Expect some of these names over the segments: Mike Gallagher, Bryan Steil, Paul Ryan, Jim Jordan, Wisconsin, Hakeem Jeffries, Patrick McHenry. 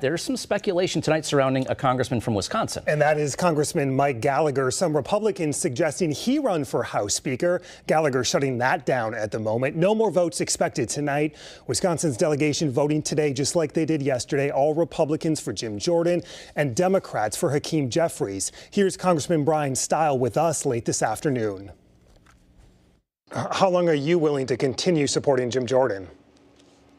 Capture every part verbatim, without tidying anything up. There's some speculation tonight surrounding a congressman from Wisconsin. And that is Congressman Mike Gallagher. Some Republicans suggesting he run for House Speaker. Gallagher shutting that down at the moment. No more votes expected tonight. Wisconsin's delegation voting today just like they did yesterday. All Republicans for Jim Jordan and Democrats for Hakeem Jeffries. Here's Congressman Bryan Steil with us late this afternoon. How long are you willing to continue supporting Jim Jordan?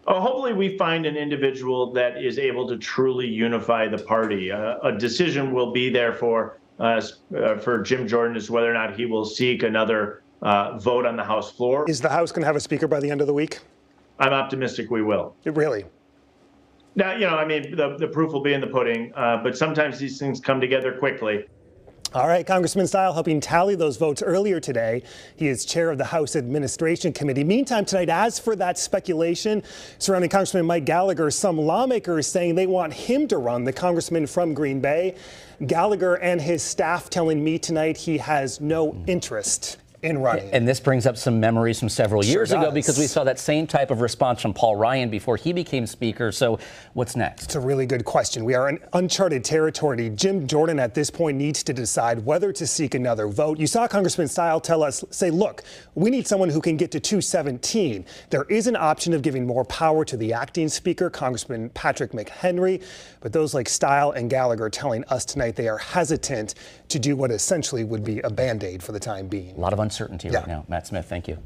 Oh, hopefully we find an individual that is able to truly unify the party. Uh, a decision will be there for, uh, uh, for Jim Jordan as to whether or not he will seek another uh, vote on the House floor. Is the House going to have a speaker by the end of the week? I'm optimistic we will. Really? Now, you know, I mean, the, the proof will be in the pudding, uh, but sometimes these things come together quickly. All right, Congressman Steil helping tally those votes earlier today. He is chair of the House Administration Committee. Meantime, tonight, as for that speculation surrounding Congressman Mike Gallagher, some lawmakers saying they want him to run, the congressman from Green Bay. Gallagher and his staff telling me tonight he has no interest in running. And this brings up some memories from several years sure ago, because we saw that same type of response from Paul Ryan before he became speaker. So what's next? It's a really good question. We are in uncharted territory. Jim Jordan at this point needs to decide whether to seek another vote. You saw Congressman Steil tell us, say, look, we need someone who can get to two seventeen. There is an option of giving more power to the acting speaker, Congressman Patrick McHenry. But those like Steil and Gallagher telling us tonight they are hesitant to do what essentially would be a Band-Aid for the time being. A lot of uncertainty right now. Matt Smith, thank you.